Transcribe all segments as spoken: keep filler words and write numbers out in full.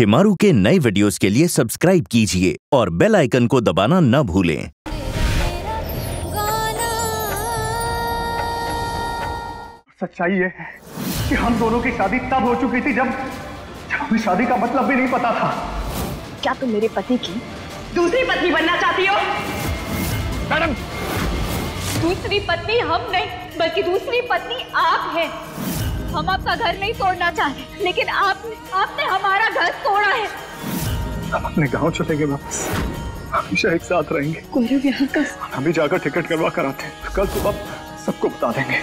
शेमारू के नए वीडियोस के लिए सब्सक्राइब कीजिए और बेल आइकन को दबाना न भूलें। सच्चाई है कि हम दोनों की शादी तब हो चुकी थी जब जब हमें शादी का मतलब भी नहीं पता था। क्या तुम मेरे पति की दूसरी पत्नी बनना चाहती हो? मैडम, दूसरी पत्नी हम नहीं बल्कि दूसरी पत्नी आप है। हम आपका घर नहीं तोड़ना चाहते, लेकिन आप आपने हमारा घर तोड़ा है। हम अपने गांव चलेंगे वापस, हमेशा एक साथ रहेंगे। गौरव यहाँ का हम भी जाकर टिकट करवा कर आते हैं, कल सुबह सबको बता देंगे।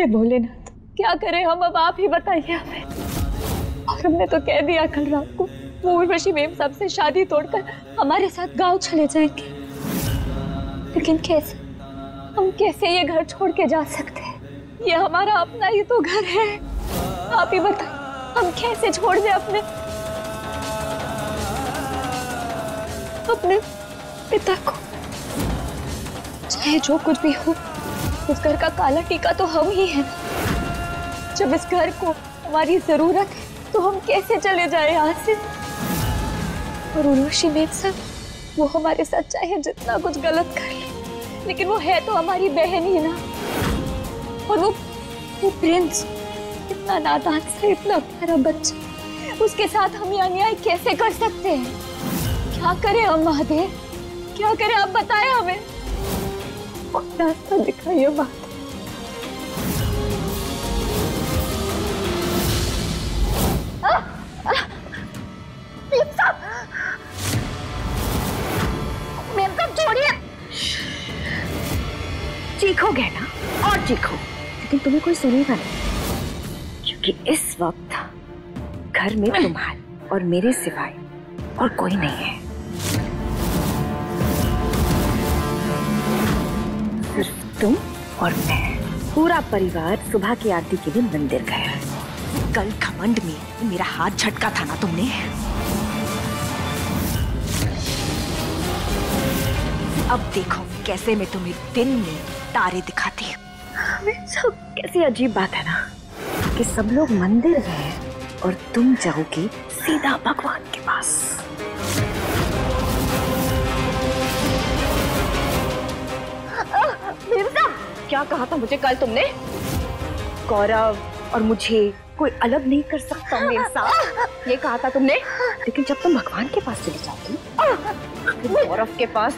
हे भोलेनाथ, क्या करें हम? अब आप ही बताइए हमें। और हमने तो कह दिया कल रात को वो उर्वशी मेम साहब से शादी तोड़कर हमारे साथ गांव चले जाएंगे, लेकिन कैसे? हम कैसे ये घर छोड़ के जा सकते हैं? ये हमारा अपना ये तो घर है। आप ही बताइए हम कैसे छोड़ दें अपने अपने पिता को? चाहे जो कुछ भी हो, इस घर का काला टीका तो हम ही हैं। जब इस घर को हमारी जरूरत है तो हम कैसे चले जाए यहाँ से? और उर्वशी मेम साहब, वो हमारे साथ चाहे जितना कुछ गलत कर ले, लेकिन वो है तो हमारी बहन ही ना। और वो वो प्रिंस, इतना नादान सा, इतना प्यारा बच्चा, उसके साथ हम ये अन्याय कैसे कर सकते हैं? क्या करें हम महादेव, क्या करें? आप बताएं हमें, कोई रास्ता दिखाइए। बात चीखो गहना और चीखो, लेकिन तुम्हें कोई सुनेगा नहीं, क्योंकि इस वक्त घर में तुम्हारे और मेरे सिवाय और कोई नहीं है। सिर्फ तुम और मैं। पूरा परिवार सुबह की आरती के लिए मंदिर गया। कल घमंड में मेरा हाथ झटका था ना तुमने? अब देखो कैसे मैं तुम्हें दिन में तारे दिखाती हूँ। कैसी अजीब बात है ना कि सब लोग मंदिर गए और तुम जाओगी सीधा भगवान के पास। क्या कहा था मुझे कल तुमने? गौरव और मुझे कोई अलग नहीं कर सकता मेरे साथ, ये कहा था तुमने। लेकिन जब तुम भगवान के पास चली जाती, गौरव के पास,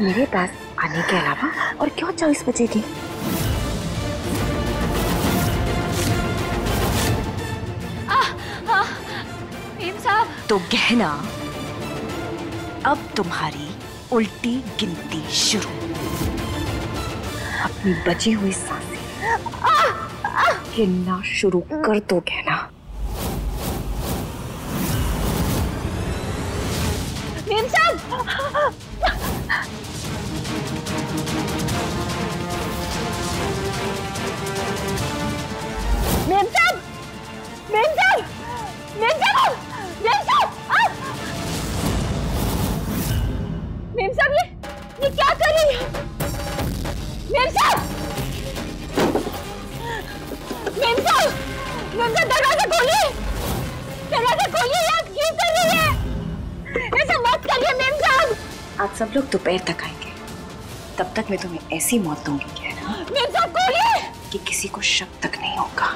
मेरे पास आने के अलावा और क्या चॉइस बचेगी? मेम साहब, तो गहना अब तुम्हारी उल्टी गिनती शुरू। अपनी बची हुई सांसें गिनना शुरू कर दो गहना। मेम साहब, आप सब लोग दोपहर तक आएंगे, तब तक मैं तुम्हें ऐसी मौत दूंगी कहना कि किसी को शक तक नहीं होगा।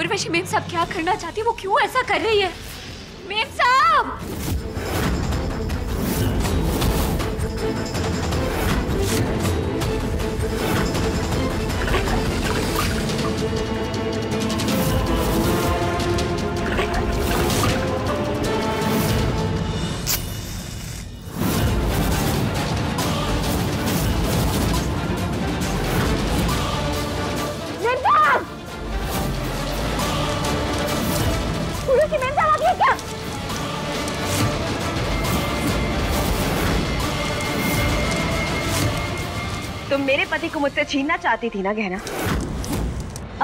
उर्वशी मेम साहब क्या करना चाहती है? वो क्यों ऐसा कर रही है? मेम साहब, तुम मेरे पति को मुझसे छीनना चाहती थी ना गहना?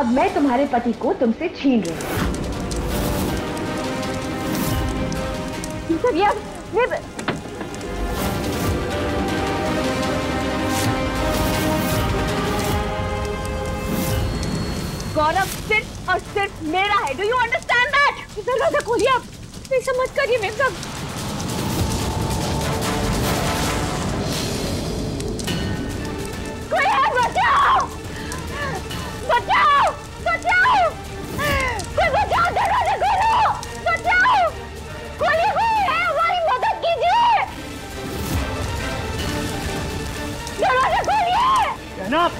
अब मैं तुम्हारे पति को तुमसे छीन रही हूँ। ये गौरव सिर्फ और सिर्फ मेरा है। Do you understand that? दरवाजा खोलिए आप। नहीं समझ करिए मेम साहब। कोई है? बचाओ बचाओ बचाओ, कोई बचाओ, दरवाजा खोलो, बचाओ, खोलिए, कोई है, हमारी मदद कीजिए, दरवाजा खोलिए। जनाब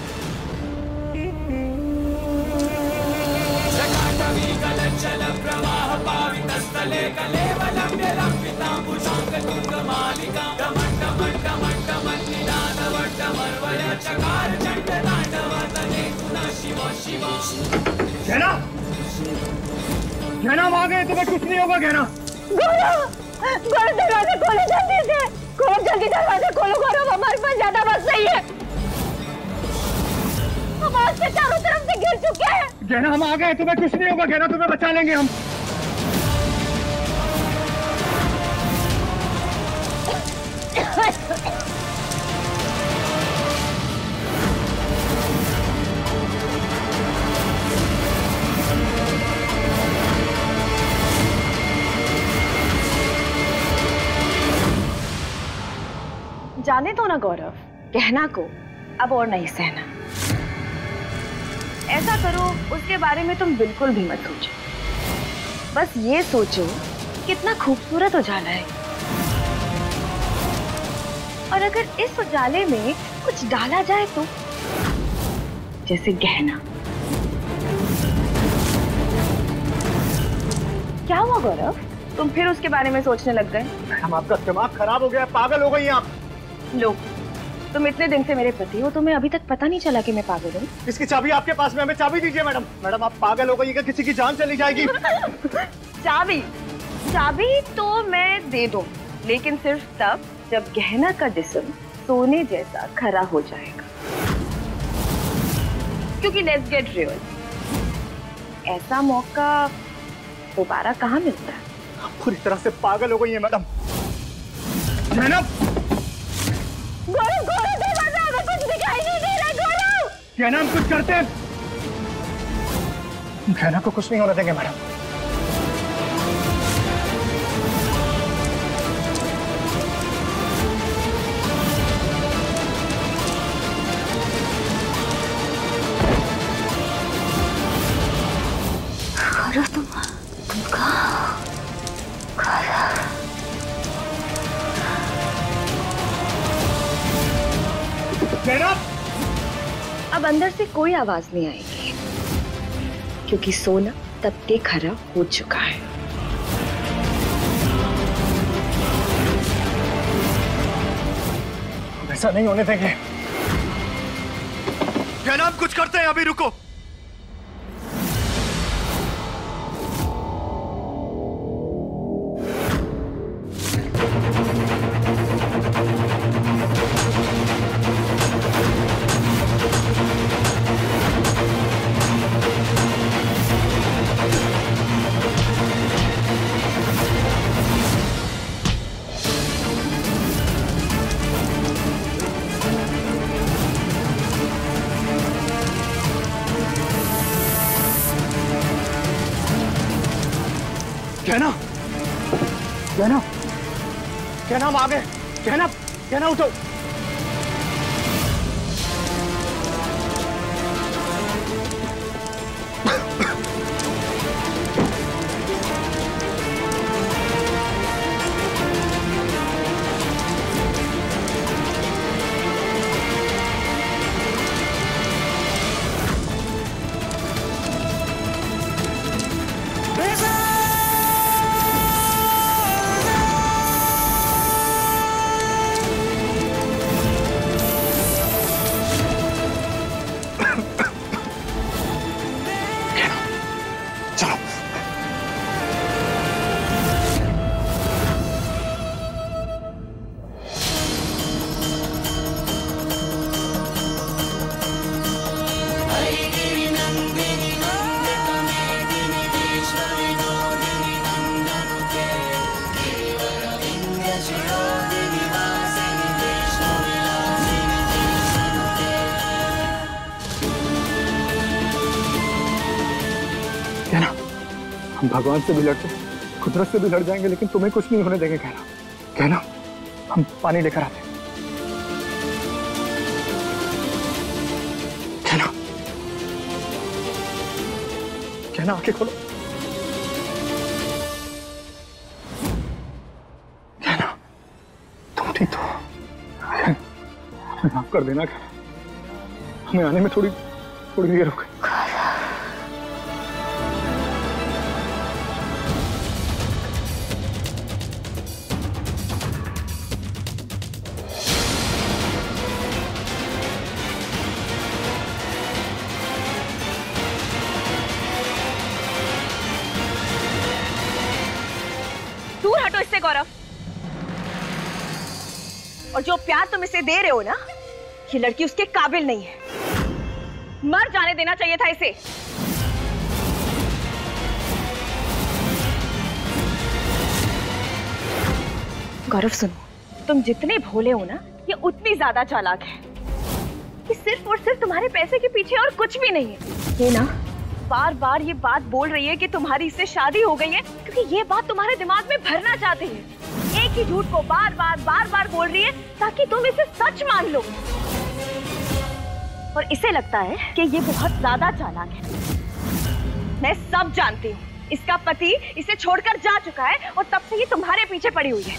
चल प्रवाह पावित स्थले कलेवलम्य लम्बितां भुजाङ्गतुङ्गमालिकां डमट्टमट्टमट्टमट्टिनादवट्टमर्वय चकार चण्डताण्डवतले पुनः शिव शिव। गहना, गहना आ गए, तुम्हें कुछ नहीं होगा गहना। गौरव, गौरव दरवाजा खोलो जल्दी से, गौरव जल्दी दरवाजा खोलो। गौरव हमारे पास ज्यादा वक्त नहीं है, हम आज से चारों तरफ से गिर चुके हैं। गहना हम आ गए, तुम्हें कुछ नहीं होगा गहना, तुम्हें बचा लेंगे हम। जाने दो ना गौरव, गहना को अब और नहीं सहना। ऐसा करो, उसके बारे में तुम बिल्कुल भी मत सोचो, बस ये सोचो कितना खूबसूरत उजाला है, और अगर इस उजाले में कुछ डाला जाए तो, जैसे गहना। क्या हुआ गौरव, तुम फिर उसके बारे में सोचने लग गए? हम आपका दिमाग खराब हो गया, पागल हो गई आप लोग। तुम इतने दिन से मेरे पति हो, तुम्हें अभी तक पता नहीं चला कि मैं पागल हूँ? इसकी चाबी आपके पास में, हमें चाबी दीजिए मैडम। मैडम आप पागल हो गई, किसी की जान चली जाएगी। चाबी, चाबी तो मैं दे दूँ, लेकिन सिर्फ तब जब गहना का जिस्म सोने जैसा खरा हो जाएगा, क्योंकि लेट्स गेट रियल, ऐसा मौका दोबारा कहाँ मिलता है। पूरी तरह से पागल हो गई है मैडम। मैडम गौरव, गौरव दरवाजा, हमें कुछ दिखाई नहीं दे रहा। गौरव गहना, हम कुछ करते हैं, गहना को कुछ नहीं होने देंगे मैडम। गौरव तुम तुम कहाँ? गौरव अब अंदर से कोई आवाज नहीं आएगी, क्योंकि सोना तब के खरा हो चुका है। ऐसा नहीं होने देंगे। जनाब कुछ करते हैं, अभी रुको। गहना, गहना हम आ गए, गहना, गहना उठो। हम भगवान से भी लड़ते, कुदरत से भी लड़ जाएंगे, लेकिन तुम्हें कुछ नहीं होने देंगे। कहना कहना हम पानी लेकर आते। कहना कहना आंखें खोलो। कहना तुम ठीक तो हमें माफ कर देना। कहना हमें आने में थोड़ी थोड़ी देर हो गई। और जो प्यार तुम इसे दे रहे हो ना, ये लड़की उसके काबिल नहीं है। मर जाने देना चाहिए था इसे। गौरव सुनो, तुम जितने भोले हो ना, ये उतनी ज्यादा चालाक है। ये सिर्फ और सिर्फ तुम्हारे पैसे के पीछे और कुछ भी नहीं है। ये ना बार बार ये बात बोल रही है कि तुम्हारी इससे शादी हो गई है, क्योंकि ये बात तुम्हारे दिमाग में भरना चाहती है। एक ही झूठ को बार बार बार बार बोल रही है ताकि तुम इसे सच मान लो। और इसे लगता है कि ये बहुत ज्यादा चालाक है। मैं सब जानती हूँ। इसका पति इसे छोड़कर जा चुका है और तब से ये तुम्हारे पीछे पड़ी हुई है।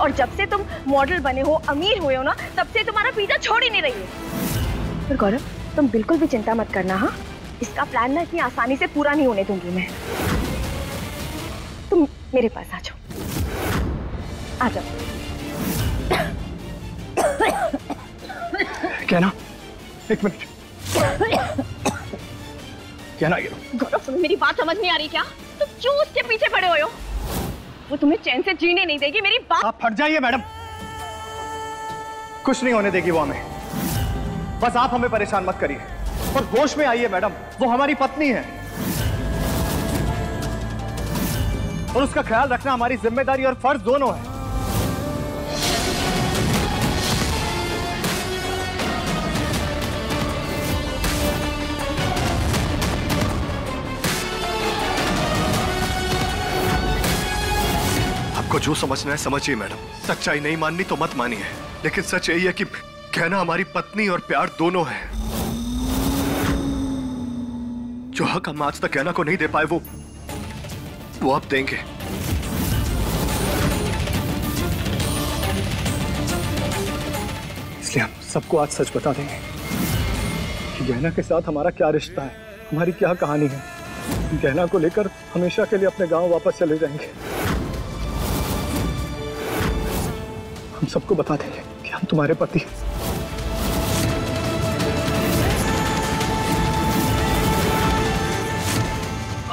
और जब से तुम मॉडल बने हो, अमीर हुए हो ना, तब से तुम्हारा पीछा छोड़ ही नहीं रही है। पर गौरव, तुम बिल्कुल भी चिंता मत करना। हाँ, इसका प्लान ना इतनी आसानी से पूरा नहीं होने दूंगी मैं। तुम मेरे पास आ जाओ, आ जाओ। कहना एक मिनट। कहना ये गौरव, तुम्हें मेरी बात समझ नहीं आ रही क्या? तुम क्यों उसके पीछे पड़े हुए हो? वो तुम्हें चैन से जीने नहीं देगी। मेरी बात आप फट जाइए मैडम, कुछ नहीं होने देगी वो हमें। बस आप हमें परेशान मत करिए और होश में आइए मैडम। वो हमारी पत्नी है और उसका ख्याल रखना हमारी जिम्मेदारी और फर्ज दोनों है। आपको जो समझना है समझिए मैडम। सच्चाई नहीं माननी तो मत मानिए, लेकिन सच यही है कि कहना हमारी पत्नी और प्यार दोनों है। जो हक हम आज तक कहना को नहीं दे पाए वो वो आप देंगे। इसलिए हम सबको आज सच बता देंगे कि गहना के साथ हमारा क्या रिश्ता है, हमारी क्या कहानी है। गहना को लेकर हमेशा के लिए अपने गांव वापस चले जाएंगे। हम सबको बता देंगे कि हम तुम्हारे पति हैं।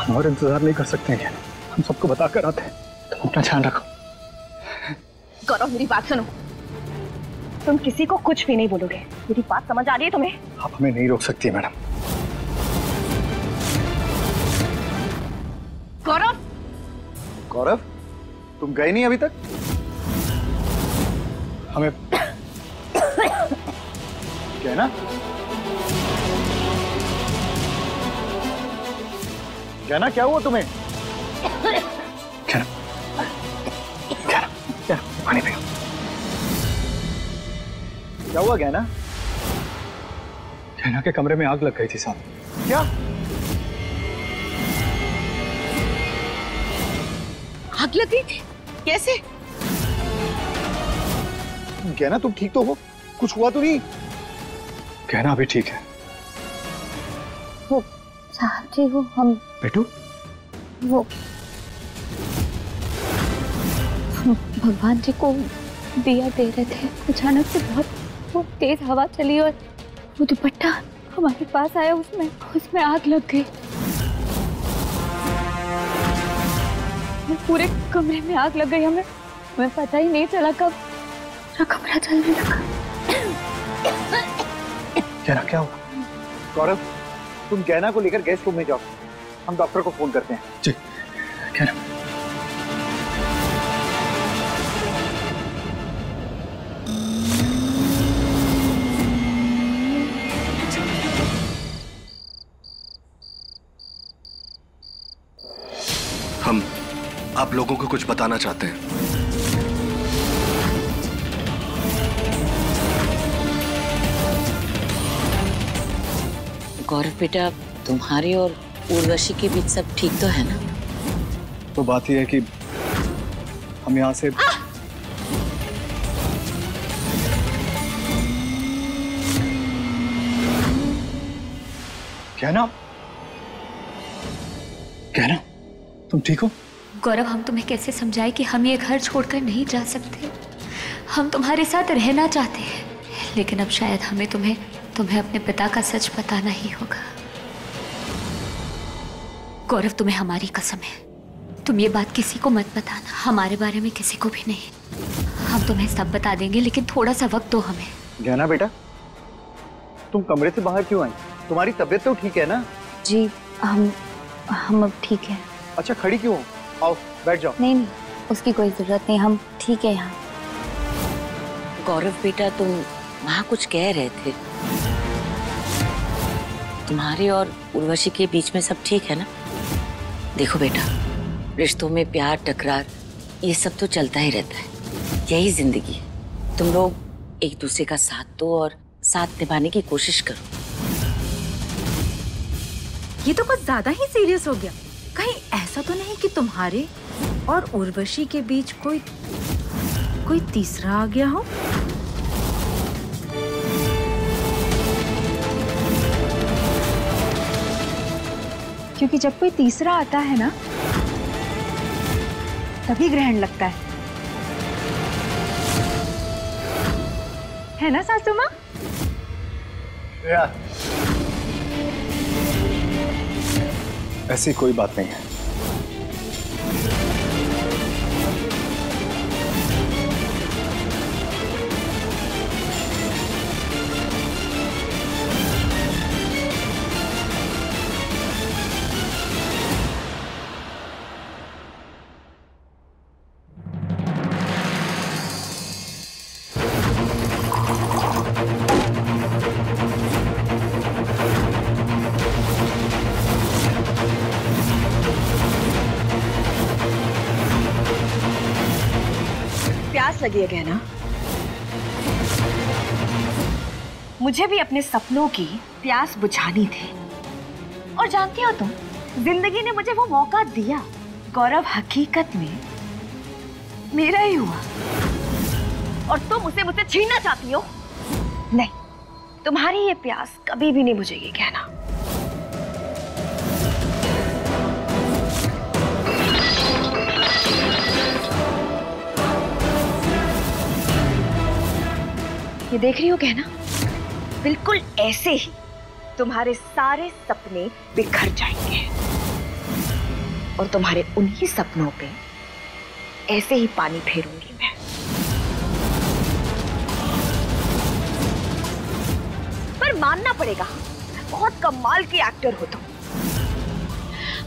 हम और इंतजार नहीं कर सकते हैं। हम सबको बताकर आते हैं। तुम अपना ध्यान रखो। गौरव, मेरी बात सुनो। तुम किसी को कुछ भी नहीं बोलोगे। मेरी बात समझ आ रही है तुम्हें? आप हमें नहीं रोक सकती मैडम। गौरव गौरव तुम गए नहीं अभी तक? हमें क्या है ना, कहना क्या हुआ तुम्हें? कहना कहना कहना पानी पियो। क्या हुआ कहना? कहना के कमरे में आग लग गई थी साहब। क्या आग लग गई थी? कैसे? कहना तुम ठीक तो हो? कुछ हुआ तो नहीं? कहना अभी ठीक है वो साहब जी। वो हम बेटू, वो भगवान जी को दिया दे रहे थे। अचानक से बहुत बहुत तेज हवा चली और वो दुपट्टा हमारे पास आया, उसमें उसमें आग लग गई। पूरे कमरे में आग लग गई। हमें हमें पता ही नहीं चला कब पूरा कमरा जलने लगा। क्या क्या हुआ? गौरव, तुम गहना को लेकर गेस्ट रूम में जाओ। हम डॉक्टर को फोन करते हैं। जी। गहना। आप लोगों को कुछ बताना चाहते हैं। गौरव बेटा, तुम्हारे और उर्वशी के बीच सब ठीक तो है ना? तो बात यह है कि हम यहाँ से आ! क्या ना? क्या ना? तुम ठीक हो? गौरव, हम तुम्हें कैसे समझाएं कि हम ये घर छोड़कर नहीं जा सकते। हम तुम्हारे साथ रहना चाहते हैं, लेकिन अब शायद हमें तुम्हें तुम्हें अपने पिता का सच बताना ही होगा। गौरव, तुम्हें हमारी कसम है, तुम ये बात किसी को मत बताना, हमारे बारे में किसी को भी नहीं। हम तुम्हें सब बता देंगे, लेकिन थोड़ा सा वक्त दो हमें। गहना बेटा, तुम कमरे से बाहर क्यों आई? तुम्हारी तबीयत तो ठीक है ना? जी, हम हम अब ठीक है। अच्छा, खड़ी क्यों? आओ बैठ जाओ। नहीं नहीं, उसकी कोई जरूरत नहीं, हम ठीक है यहाँ। गौरव बेटा, तुम वहाँ कुछ कह रहे थे, तुम्हारे और उर्वशी के बीच में सब ठीक है ना? देखो बेटा, रिश्तों में प्यार टकरार ये सब तो चलता ही रहता है, यही जिंदगी है। तुम लोग एक दूसरे का साथ दो और साथ निभाने की कोशिश करो। ये तो कुछ ज्यादा ही सीरियस हो गया, कहीं ऐसा तो नहीं कि तुम्हारे और उर्वशी के बीच कोई कोई तीसरा आ गया हो? क्योंकि जब कोई तीसरा आता है ना, तभी ग्रहण लगता है, है ना सासू माँ? या। ऐसी कोई बात नहीं है। लगी है गहना, मुझे भी अपने सपनों की प्यास बुझानी थी, और जानती हो तुम, जिंदगी ने मुझे वो मौका दिया। गौरव हकीकत में मेरा ही हुआ, और तुम उसे मुझसे छीनना चाहती हो। नहीं, तुम्हारी ये प्यास कभी भी नहीं बुझेगी गहना। ये देख रही हो गहना, बिल्कुल ऐसे ही तुम्हारे सारे सपने बिखर जाएंगे, और तुम्हारे उन्हीं सपनों पे ऐसे ही पानी फेरूंगी मैं। पर मानना पड़ेगा, बहुत कमाल के एक्टर हो तुम।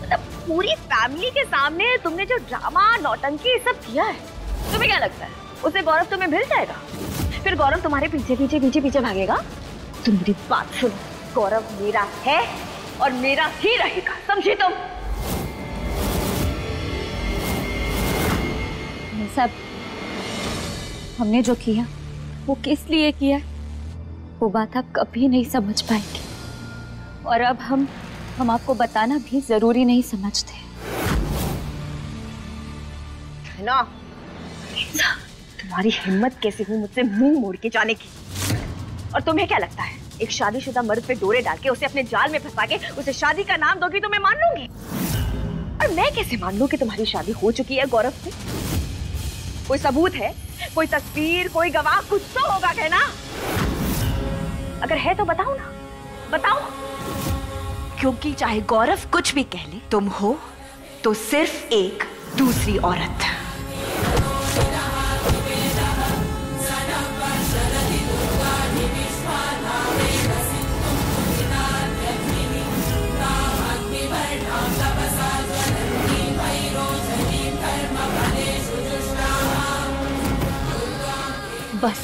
मतलब पूरी फैमिली के सामने तुमने जो ड्रामा नौटंकी ये सब किया है, तुम्हें क्या लगता है उसे गौरव तुम्हें मिल जाएगा? फिर गौरव तुम्हारे पीछे पीछे पीछे पीछे भागेगा? तुम मेरी बात सुनो, गौरव मेरा है और मेरा ही रहेगा, समझी तुम? सब हमने जो किया वो किस लिए किया, वो बात आप कभी नहीं समझ पाएंगे, और अब हम हम आपको बताना भी जरूरी नहीं समझते ना। तुम्हारी हिम्मत कैसे हुई मुझसे मुंह मोड़ के जाने की? और तुम्हें क्या लगता है एक शादीशुदा मर्द पे डोरे डाल के उसे अपने जाल में फंसा के उसे शादी का नाम दोगी तो मैं मान लूंगी? और मैं कैसे मान लूं कि तुम्हारी शादी हो चुकी है गौरव से? कोई सबूत है, कोई तस्वीर, कोई गवाह, कुछ तो होगा कहना। अगर है तो बताओ ना, बताओ। क्योंकि चाहे गौरव कुछ भी कह ले, तुम हो तो सिर्फ एक दूसरी औरत। बस,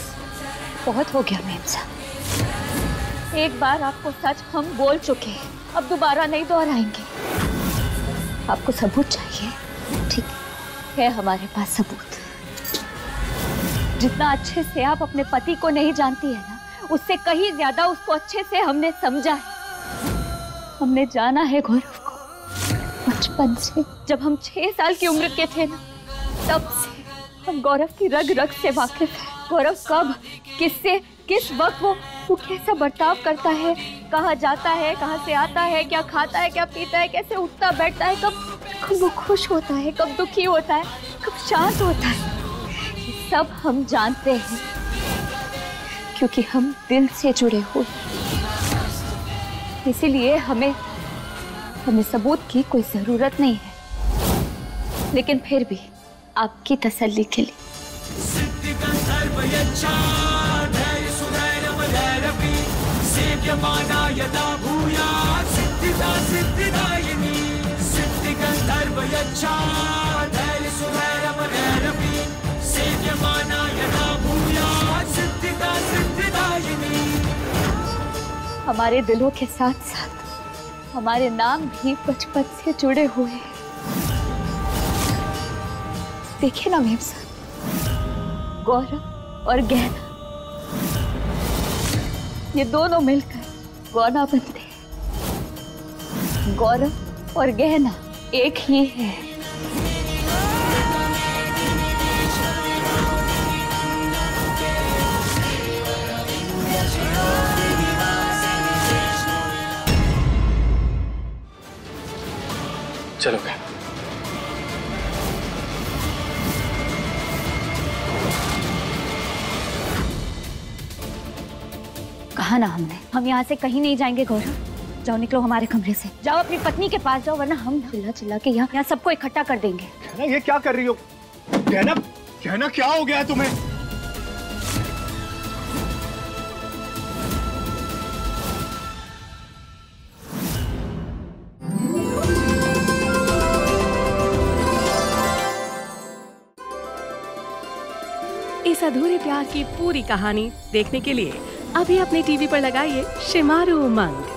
बहुत हो गया मेम साहब। एक बार आपको सच हम बोल चुके हैं, अब दोबारा नहीं दोहराएंगे। आपको सबूत चाहिए, ठीक? है हमारे पास सबूत। जितना अच्छे से आप अपने पति को नहीं जानती है ना, उससे कहीं ज्यादा उसको अच्छे से हमने समझा है। हमने जाना है गौरव को बचपन से। जब हम छह साल की उम्र के थे ना, तब से हम गौरव की रग रग से वाकिफ है। गौरव कब, किससे, किस वक्त वो वो कैसा बर्ताव करता है, कहाँ जाता है, कहाँ से आता है, क्या खाता है, क्या पीता है, कैसे उठता बैठता है, कब कब वो खुश होता है, कब दुखी होता है, कब शांत होता है, ये सब हम जानते हैं क्योंकि हम दिल से जुड़े हुए। इसीलिए हमें हमें सबूत की कोई जरूरत नहीं है। लेकिन फिर भी आपकी तसल्ली के लिए हमारे दिलों के साथ साथ हमारे नाम भी बचपन से जुड़े हुए हैं। देखिए ना मेम साहब, गौरव और गहना ये दोनों मिलकर गौना बनते हैं। गौरव और गहना एक ही है। चलो गए ना, हमने हम यहाँ से कहीं नहीं जाएंगे। गौरव जाओ, निकलो हमारे कमरे से, जाओ अपनी पत्नी के पास जाओ, वरना हम चिल्ला चिल्ला के यहाँ यहाँ सबको इकट्ठा कर देंगे। गहना, ये क्या कर रही हो? गहना, गहना क्या हो गया तुम्हें? इस अधूरे प्यार की पूरी कहानी देखने के लिए अभी अपने टीवी पर लगाइए शेमारू उमंग।